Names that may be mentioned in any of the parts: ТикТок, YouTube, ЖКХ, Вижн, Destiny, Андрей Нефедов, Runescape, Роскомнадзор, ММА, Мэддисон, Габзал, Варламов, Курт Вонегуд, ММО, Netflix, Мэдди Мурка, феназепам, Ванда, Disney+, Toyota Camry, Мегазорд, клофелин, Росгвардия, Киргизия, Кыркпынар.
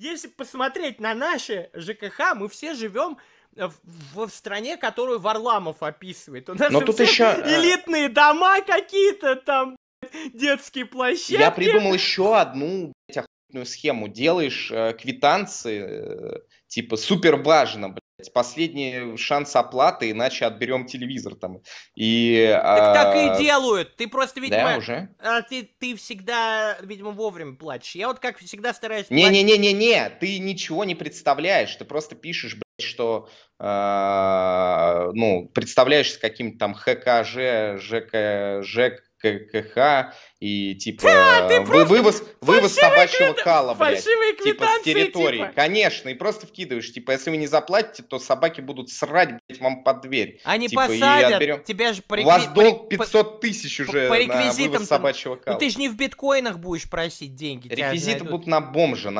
Если посмотреть на наши ЖКХ, мы все живем в стране, которую Варламов описывает. У нас тут еще элитные дома какие-то там, детские площадки. Я придумал еще одну охуенную схему. Делаешь квитанции, типа, супер важно, блядь, последний шанс оплаты, иначе отберем телевизор там. Так и делают. Ты просто, видимо, да, уже? Ты всегда, видимо, вовремя платишь. Я вот как всегда стараюсь... Не-не-не-не-не, ты ничего не представляешь, ты просто пишешь, блядь, что, представляешь с каким-то там ХКЖ, ЖКХ и, типа, вывоз табачного кала, блядь, типа, с территории. Типа. Конечно, и просто вкидываешь, типа, если вы не заплатите, то собаки будут срать, блядь, вам под дверь. Они типа, посадят, тебя же по реквизитам... У вас долг 500 тысяч уже на вывоз собачьего кала. Ну ты же не в биткоинах будешь просить деньги. Реквизиты будут на бомже.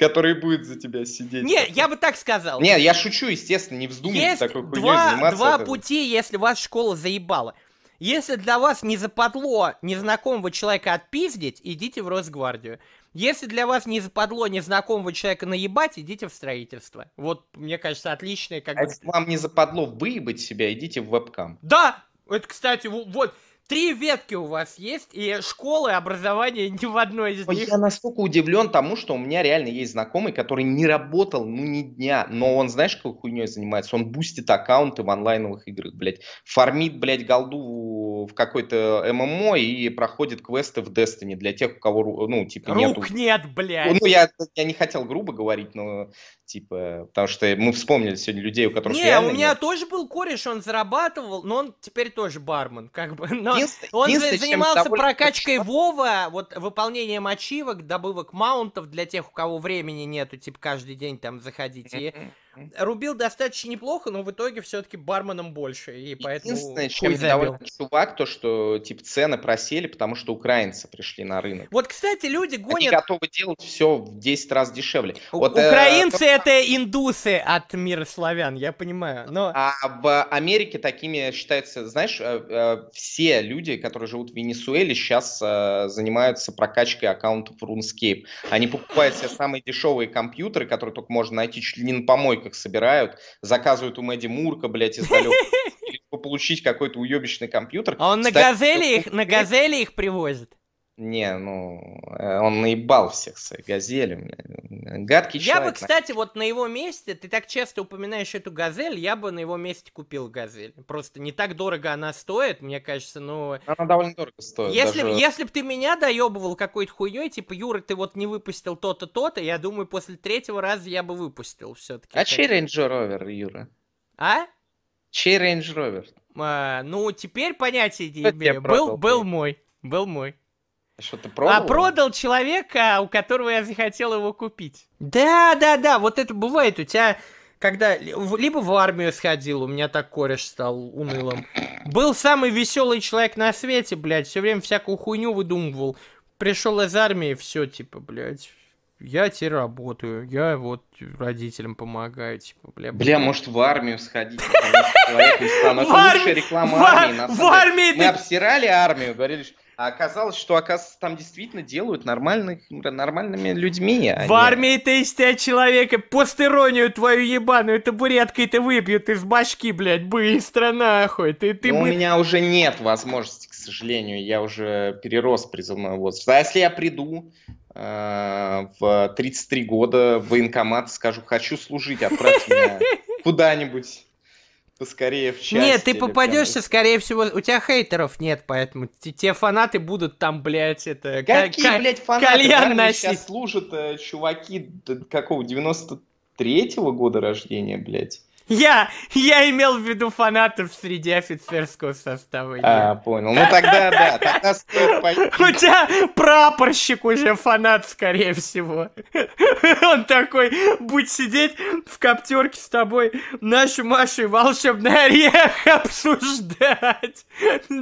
Который будет за тебя сидеть. Не, я бы так сказал. Не, я шучу, естественно, не вздумайте такой хуйней заниматься. Два пути, если вас школа заебала. Если для вас не западло незнакомого человека отпиздить, идите в Росгвардию. Если для вас не западло незнакомого человека наебать, идите в строительство. Вот, мне кажется, отличное... А если вам не западло выебать себя, идите в вебкам. Да! Это, кстати, вот... 3 ветки у вас есть, и школы, образование ни в одной из них. Я настолько удивлен тому, что у меня реально есть знакомый, который не работал, ни дня. Но он, знаешь, какой хуйней занимается? Он бустит аккаунты в онлайновых играх, блядь. Фармит, блядь, голду в какой-то ММО и проходит квесты в Destiny для тех, у кого, рук нет, блядь. Я не хотел грубо говорить, но... Типа, потому что мы вспомнили сегодня людей, у которых реально... У меня тоже был кореш, он зарабатывал, но он теперь тоже бармен, как бы. Но он занимался прокачкой Вова, вот выполнением ачивок, добывок маунтов для тех, у кого времени нету, типа, каждый день там заходить. И рубил достаточно неплохо, но в итоге все-таки барменом больше, и поэтому... Единственное, чем недоволен чувак, то, что, типа, цены просели, потому что украинцы пришли на рынок. Вот, кстати, люди гонят... Они готовы делать все в 10 раз дешевле. Украинцы... Это индусы от мира славян, я понимаю. Но... А в Америке такими считаются, знаешь, все люди, которые живут в Венесуэле, сейчас занимаются прокачкой аккаунтов Runescape. Они покупают все самые дешевые компьютеры, которые только можно найти, чуть ли не на помойках собирают, заказывают у Мэдди Мурка, блядь, издалека, чтобы получить какой-то уебищный компьютер. А он на газели их привозит? Не, он наебал всех своих газелей. Гадкий человек. Я бы, кстати, вот на его месте, ты так часто упоминаешь эту газель, я бы на его месте купил газель. Просто не так дорого она стоит, мне кажется, Она довольно дорого стоит. Если бы ты меня доебывал какой-то хуйней, типа, Юра, ты вот не выпустил то-то, то-то, я думаю, после 3-го раза я бы выпустил все-таки. А чей Range Rover, Юра? А? Чей Range Rover? Теперь понятия не имею. Был мой. Что, ты продал? Продал человека, у которого я захотел его купить. Да, вот это бывает у тебя, когда... Либо в армию сходил, у меня так кореш стал унылым. Был самый веселый человек на свете, блядь, все время всякую хуйню выдумывал. Пришел из армии, все, типа, блядь, я теперь работаю, я вот родителям помогаю, типа, бля, может в армию сходить, потому что лучшая реклама армии. Мы обсирали армию, говорили, что... А оказалось, что, оказывается, там действительно делают нормальными людьми. В армии-то из тебя человека постеронию твою ебаную табуреткой-то выбьют из башки, блядь, быстро нахуй. У меня уже нет возможности, к сожалению, я уже перерос призывной возраст. А если я приду в 33 года в военкомат, скажу, хочу служить, отправьте меня куда-нибудь. Поскорее в части. Нет, ты попадешься, скорее всего, у тебя хейтеров нет, поэтому те фанаты будут там, блядь, это... Какие, блядь, фанаты? Сейчас служат чуваки какого, 93-го года рождения, блядь? Я имел в виду фанатов среди офицерского состава. Понял. Тогда, да, тогда стоит пойти. У тебя прапорщик уже фанат, скорее всего. Он такой, будь сидеть в коптерке с тобой, нашу Машу и волшебный орех обсуждать.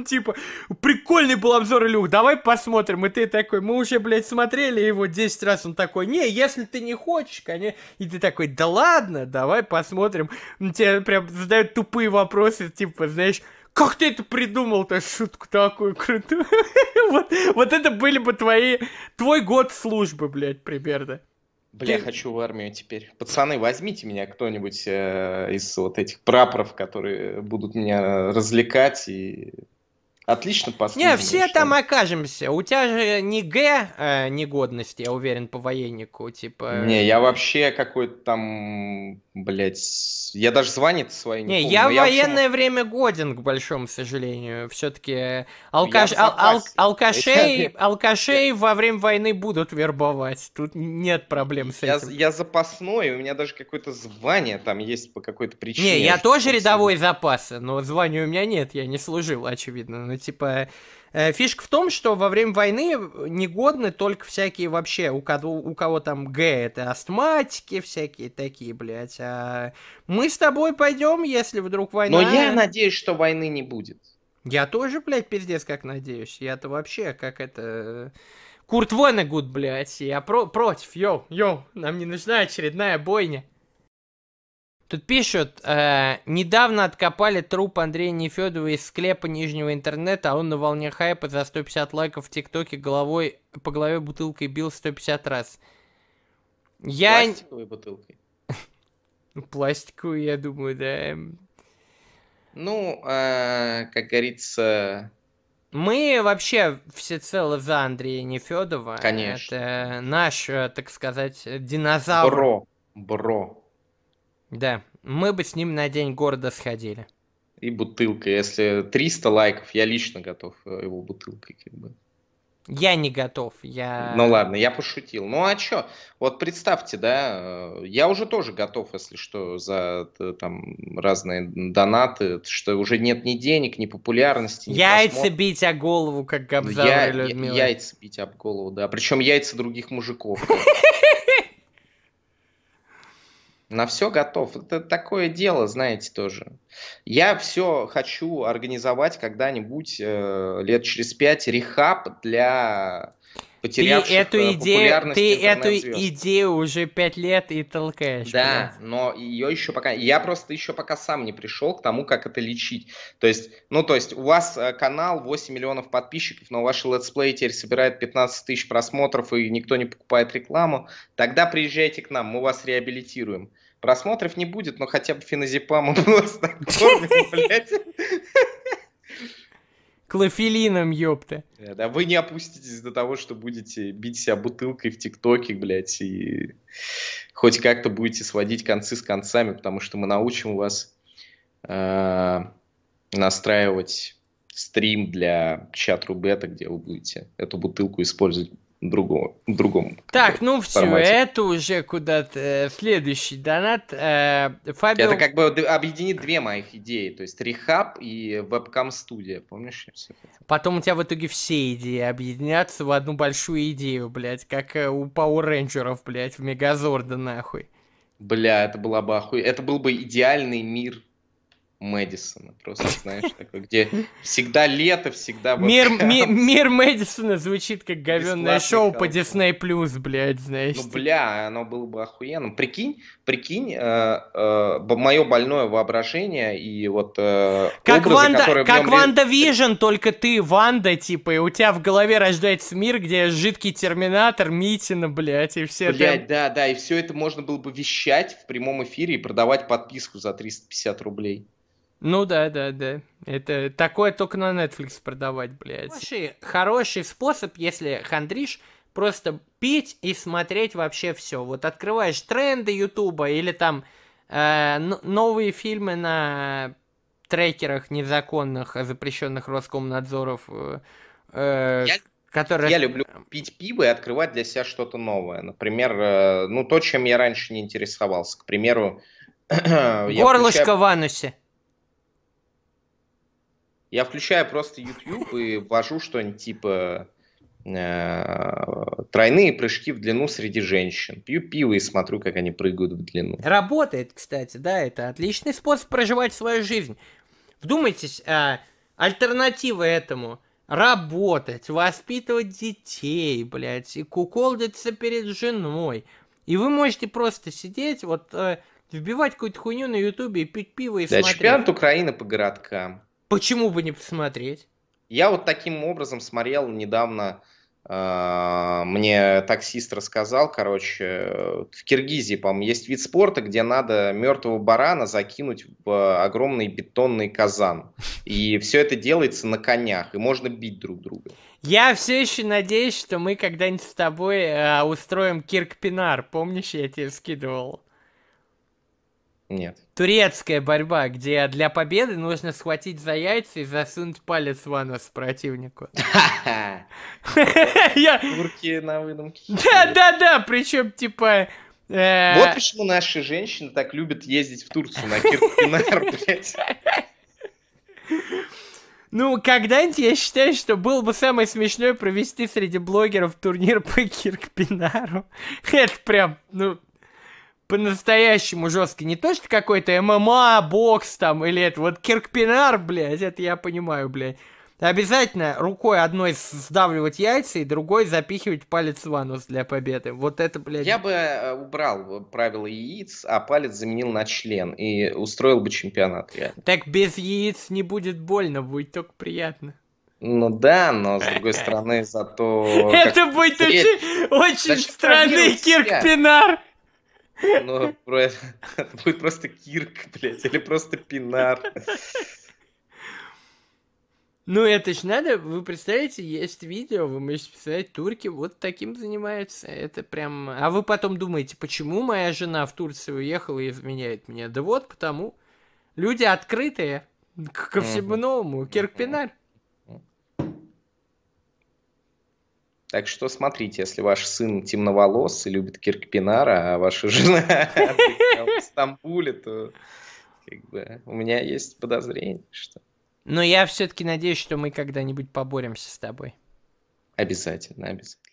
Типа, прикольный был обзор, Илюх, давай посмотрим. И ты такой, мы уже, блядь, смотрели его 10 раз. Он такой, не, если ты не хочешь, конечно. И ты такой, да ладно, давай посмотрим. Тебе прям задают тупые вопросы, типа, знаешь, Как ты это придумал-то, шутку такую крутую? Вот это были бы твой год службы, блядь, примерно. Бля, хочу в армию теперь. Пацаны, возьмите меня кто-нибудь из вот этих прапоров, которые будут меня развлекать и... Отлично послужили. Не, все там окажемся. У тебя же не Г негодности, я уверен, по военнику, типа... Не, я вообще какой-то там, блядь... Я даже звание-то свои не помню. Не, я в военное время годен, к большому сожалению. Все-таки алкашей во время войны будут вербовать. Тут нет проблем с этим. Я запасной, у меня даже какое-то звание там есть по какой-то причине. Не, я тоже рядовой запаса, но звания у меня нет, я не служил, очевидно. Ну, типа, фишка в том, что во время войны негодны только всякие вообще, у кого там Г, это астматики всякие такие, блядь. А мы с тобой пойдем, если вдруг война... Но я надеюсь, что войны не будет. Я тоже, блядь, пиздец как надеюсь. Я-то вообще как это... Курт Вонегуд, блядь. Я против, йоу, нам не нужна очередная бойня. Тут пишут, недавно откопали труп Андрея Нефедова из склепа нижнего интернета, а он на волне хайпа за 150 лайков в ТикТоке головой по голове бутылкой бил 150 раз. Пластиковой бутылкой. Пластиковую, я думаю, да. Ну, как говорится... Мы вообще всецело за Андрея Нефедова. Конечно. Это наш, так сказать, динозавр. Бро. Да, мы бы с ним на день города сходили. И бутылка, если 300 лайков, я лично готов его бутылкой, как бы. Я не готов, Ну ладно, я пошутил. Ну а чё? Вот представьте, да, я уже тоже готов, если что, за там разные донаты, что уже нет ни денег, ни популярности, ни яйца бить об голову, как Габзал и Людмила. Яйца бить об голову, да. Причем яйца других мужиков. На все готов. Это такое дело, знаете, тоже. Я все хочу организовать когда-нибудь, лет через 5, рехаб для потерявших популярность. Ты эту идею уже 5 лет и толкаешь. Да, блядь. Но ее еще пока... Я просто еще пока сам не пришел к тому, как это лечить. То есть, у вас канал 8 миллионов подписчиков, но ваши летсплей теперь собирает 15 тысяч просмотров, и никто не покупает рекламу. Тогда приезжайте к нам, мы вас реабилитируем. Просмотров не будет, но хотя бы феназепамом просто кормим, блядь. Клофелином, ёпта. Да вы не опуститесь до того, что будете бить себя бутылкой в ТикТоке, блядь, и хоть как-то будете сводить концы с концами, потому что мы научим вас настраивать стрим для чат-рубета, где вы будете эту бутылку использовать другому. Так, ну все, это уже куда-то следующий донат. Фабио... Это как бы объединит две моих идеи, то есть рехаб и вебкам-студия, помнишь? Потом у тебя в итоге все идеи объединятся в одну большую идею, блядь, как у пауэр-рейнджеров, блядь, в Мегазорда, нахуй. Бля, это была бы это был бы идеальный мир Мэдисона, просто, знаешь, такой, где всегда лето, всегда... Мир Мэдисона звучит как говенное шоу по Disney+, блядь, знаешь. Ну, бля, оно было бы охуенным. Прикинь, мое больное воображение и вот... Как Ванда Вижн, только ты Ванда, типа, и у тебя в голове рождается мир, где жидкий терминатор, Митина, блядь, и все... Блядь, да, и все это можно было бы вещать в прямом эфире и продавать подписку за 350 рублей. Ну да. Это такое только на Netflix продавать, блядь. Хороший способ, если хандришь, просто пить и смотреть вообще все. Вот открываешь тренды Ютуба или там новые фильмы на трекерах незаконных, запрещенных Роскомнадзоров. Я люблю пить пиво и открывать для себя что-то новое. Например, то, чем я раньше не интересовался. К примеру... Горлышко в анусе. Я включаю просто YouTube и ввожу что-нибудь типа тройные прыжки в длину среди женщин. Пью пиво и смотрю, как они прыгают в длину. Работает, кстати, да, это отличный способ проживать свою жизнь. Вдумайтесь, альтернатива этому – работать, воспитывать детей, блядь, и куколдиться перед женой. И вы можете просто сидеть, вот, вбивать какую-то хуйню на YouTube и пить пиво и смотреть. Да, чемпионат Украины по городкам. Почему бы не посмотреть? Я вот таким образом смотрел недавно, мне таксист рассказал, короче, в Киргизии, по-моему, есть вид спорта, где надо мертвого барана закинуть в огромный бетонный казан. И все это делается на конях, и можно бить друг друга. Я все еще надеюсь, что мы когда-нибудь с тобой устроим Кыркпынар. Помнишь, я тебе скидывал? Нет. Турецкая борьба, где для победы нужно схватить за яйца и засунуть палец в анус противнику. Турки на выдумке. Да-да-да, причем типа... Вот почему наши женщины так любят ездить в Турцию на Кыркпынар, блядь. Ну, когда-нибудь я считаю, что было бы самое смешное провести среди блогеров турнир по Кыркпынару. Это прям, ну... По-настоящему жестко. Не то, что какой-то ММА, бокс там, или это вот Кыркпынар, блядь, это я понимаю, блядь. Обязательно рукой одной сдавливать яйца и другой запихивать палец в анус для победы. Вот это, блядь. Я бы убрал правила яиц, а палец заменил на член и устроил бы чемпионат. Реально. Так без яиц не будет больно, будет только приятно. Ну да, но с другой стороны, зато... Это будет очень странный Кыркпынар. Ну, это будет просто Кирк, блядь, или просто Пынар. Ну, это ж надо, вы представляете, есть видео, вы можете представлять, турки вот таким занимаются, это прям... А вы потом думаете, почему моя жена в Турцию уехала и изменяет меня? Да вот потому. Люди открытые ко всему новому, Кыркпынар. Так что смотрите, если ваш сын темноволос и любит Кыркпынара, а ваша жена в Стамбуле, то как бы у меня есть подозрение, что... Но я все-таки надеюсь, что мы когда-нибудь поборемся с тобой. Обязательно, обязательно.